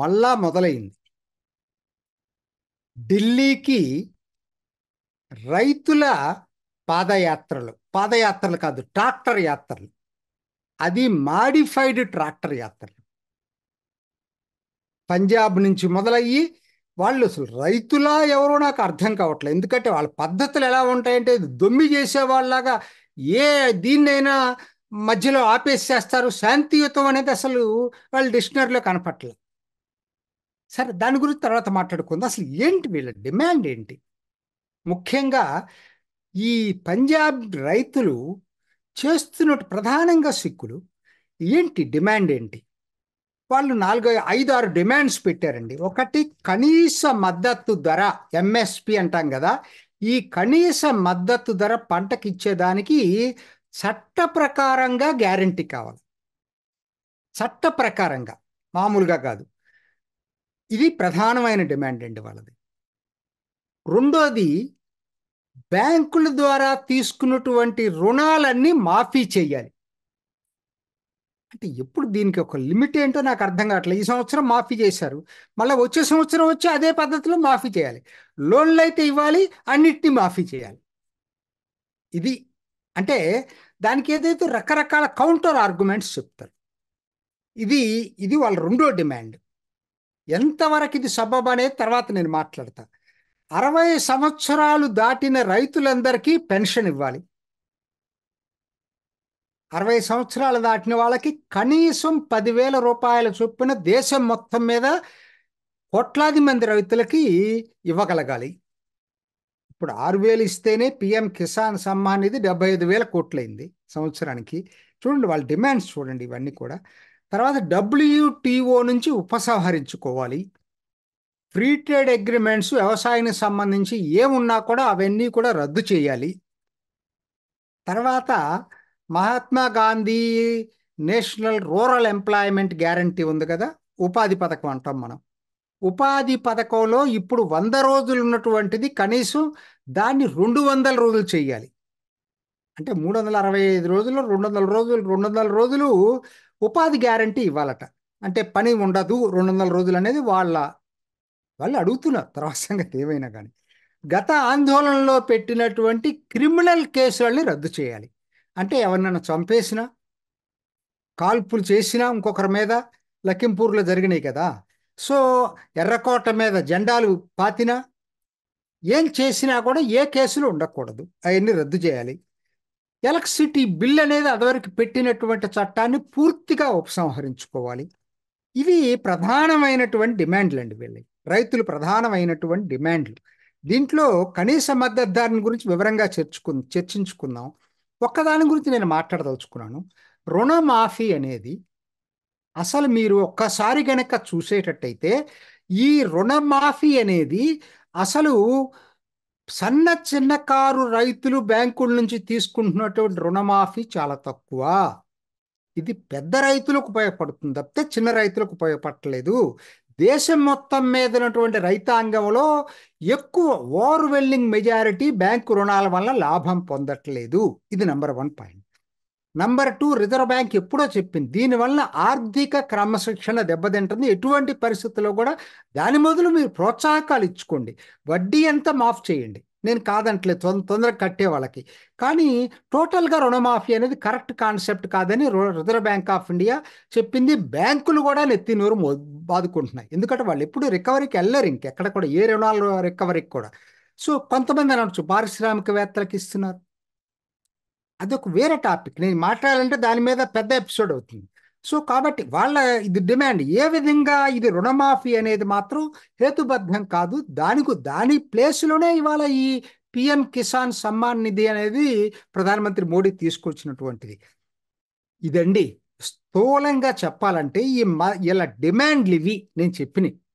మళ్ళా మొదలైంది. ఢిల్లీకి రైతుల పాదయాత్రలు, పాదయాత్రలు కాదు ట్రాక్టర్ యాత్రలు, అది మాడిఫైడ్ ట్రాక్టర్ యాత్రలు. పంజాబ్ నుంచి మొదలయ్యి వాళ్ళు అసలు రైతులా ఎవరో నాకు అర్థం కావట్లేదు, ఎందుకంటే వాళ్ళ పద్ధతులు ఎలా ఉంటాయంటే దొమ్మి చేసేవాళ్ళలాగా ఏ దీన్నైనా మధ్యలో ఆపేసేస్తారు. శాంతియుతం అనేది అసలు వాళ్ళ డిక్షనరీలో కనపట్లేదు. సరే, దాని గురించి తర్వాత మాట్లాడుకుందాం. అసలు ఏంటి వీళ్ళ డిమాండ్ ఏంటి? ముఖ్యంగా ఈ పంజాబ్ రైతులు చేస్తున్న ప్రధానంగా సిక్కులు ఏంటి డిమాండ్ ఏంటి? వాళ్ళు 4-5-6 డిమాండ్స్ పెట్టారండి. ఒకటి, కనీస మద్దతు ధర, ఎంఎస్పి అంటాం కదా, ఈ కనీస మద్దతు ధర పంటకి ఇచ్చేదానికి చట్ట ప్రకారంగా గ్యారంటీ కావాలి. చట్ట ప్రకారంగా, మామూలుగా కాదు. ఇది ప్రధానమైన డిమాండ్ అండి వాళ్ళది. రెండోది, బ్యాంకుల ద్వారా తీసుకున్నటువంటి రుణాలన్నీ మాఫీ చేయాలి. అంటే ఎప్పుడు దీనికి ఒక లిమిట్ ఏంటో నాకు అర్థం కావట్లేదు. ఈ సంవత్సరం మాఫీ చేశారు, మళ్ళీ వచ్చే సంవత్సరం వచ్చి అదే పద్ధతిలో మాఫీ చేయాలి. లోన్లు అయితే ఇవ్వాలి, అన్నిటినీ మాఫీ చేయాలి. ఇది అంటే దానికి ఏదైతే రకరకాల కౌంటర్ ఆర్గ్యుమెంట్స్ చెప్తారు. ఇది వాళ్ళ రెండో డిమాండ్. ఎంతవరకు ఇది సబబ్ అనేది తర్వాత నేను మాట్లాడతా. 60 సంవత్సరాలు దాటిన రైతులందరికీ పెన్షన్ ఇవ్వాలి. 60 సంవత్సరాలు దాటిన వాళ్ళకి కనీసం 10,000 రూపాయల చొప్పున దేశం మొత్తం మీద కోట్లాది మంది రైతులకి ఇవ్వగలగాలి. ఇప్పుడు 6,000 ఇస్తేనే పిఎం కిసాన్ సమ్మాన్ ఇది 75,000 కోట్లయింది సంవత్సరానికి. చూడండి వాళ్ళ డిమాండ్స్ చూడండి ఇవన్నీ కూడా. తర్వాత WTO నుంచి ఉపసంహరించుకోవాలి. ఫ్రీ ట్రేడ్ అగ్రిమెంట్స్ వ్యవసాయానికి సంబంధించి ఏమున్నా కూడా అవన్నీ కూడా రద్దు చేయాలి. తర్వాత Mahatma Gandhi national rural employment guarantee ఉంది కదా, ఉపాధి పథకం అంటాం మనం. ఉపాధి పథకంలో ఇప్పుడు 100 రోజులు ఉన్నటువంటిది కనీసం దాన్ని 200 రోజులు చేయాలి. అంటే 365 రోజులు 200 రోజులు 200 రోజులు ఉపాధి గ్యారంటీ ఇవ్వాలట. అంటే పని ఉండదు 200 రోజులు అనేది వాళ్ళు అడుగుతున్నారు. తర్వాత సంగతి ఏమైనా కానీ గత ఆందోళనలో పెట్టినటువంటి క్రిమినల్ కేసులని రద్దు చేయాలి. అంటే ఎవరినైనా చంపేసినా, కాల్పులు చేసినా ఇంకొకరి మీద, లఖింపూర్లో జరిగినాయి కదా, సో ఎర్రకోట మీద జెండాలు పాతినా ఏం చేసినా కూడా ఏ కేసులు ఉండకూడదు, అవన్నీ రద్దు చేయాలి. ఎలక్ట్రిసిటీ బిల్ అనేది అదివరకు పెట్టినటువంటి చట్టాన్ని పూర్తిగా ఉపసంహరించుకోవాలి. ఇవి ప్రధానమైనటువంటి డిమాండ్లు అండి వీళ్ళకి, రైతులు ప్రధానమైనటువంటి డిమాండ్లు. దీంట్లో కనీస మద్దతు ధరని గురించి వివరంగా చర్చించుకుందాం. ఒక్కదాని గురించి నేను మాట్లాడదలుచుకున్నాను, రుణమాఫీ అనేది. అసలు మీరు ఒక్కసారి కనుక చూసేటట్టయితే ఈ రుణమాఫీ అనేది అసలు సన్న చిన్నకారు రైతులు బ్యాంకుల నుంచి తీసుకుంటున్నటువంటి రుణమాఫీ చాలా తక్కువ. ఇది పెద్ద రైతులకు ఉపయోగపడుతుంది తప్పితే చిన్న రైతులకు ఉపయోగపడలేదు. దేశం మొత్తం మీద ఉన్నటువంటి రైతాంగంలో ఎక్కువ ఓవర్వెల్మింగ్ మెజారిటీ బ్యాంకు రుణాల వల్ల లాభం పొందట్లేదు. ఇది number 1 point. Number 2, reserve bank ఎప్పుడో చెప్పింది దీనివల్ల ఆర్థిక క్రమశిక్షణ దెబ్బతింటుంది. ఎటువంటి పరిస్థితుల్లో కూడా దాని మొదలు మీరు ప్రోత్సాహకాలు ఇచ్చుకోండి, వడ్డీ అంతా మాఫ్ చేయండి. నేను కాదంటలేదు తొందరగా కట్టే వాళ్ళకి, కానీ టోటల్గా రుణమాఫీ అనేది కరెక్ట్ కాన్సెప్ట్ కాదని రిజర్వ్ బ్యాంక్ ఆఫ్ ఇండియా చెప్పింది. బ్యాంకులు కూడా నెత్తి నూరు బాదుకుంటున్నాయి, ఎందుకంటే వాళ్ళు ఎప్పుడు రికవరీకి వెళ్ళరు, ఇంకెక్కడ కూడా ఏ రుణాలు రికవరీకి కూడా. సో కొంతమంది అనొచ్చు పారిశ్రామికవేత్తలకు ఇస్తున్నారు, అదొక వేరే టాపిక్, నేను మాట్లాడాలంటే దాని మీద పెద్ద ఎపిసోడ్ అవుతుంది. సో కాబట్టి వాళ్ళ ఇది డిమాండ్. ఏ విధంగా ఇది రుణమాఫీ అనేది మాత్రం హేతుబద్ధం కాదు. దాని ప్లేస్లోనే ఇవాళ ఈ పిఎం కిసాన్ సమ్మాన్ నిధి అనేది ప్రధానమంత్రి మోడీ తీసుకొచ్చినటువంటిది. ఇదండి స్థూలంగా చెప్పాలంటే ఈ ఇలా డిమాండ్లు ఇవి నేను చెప్పినాయి.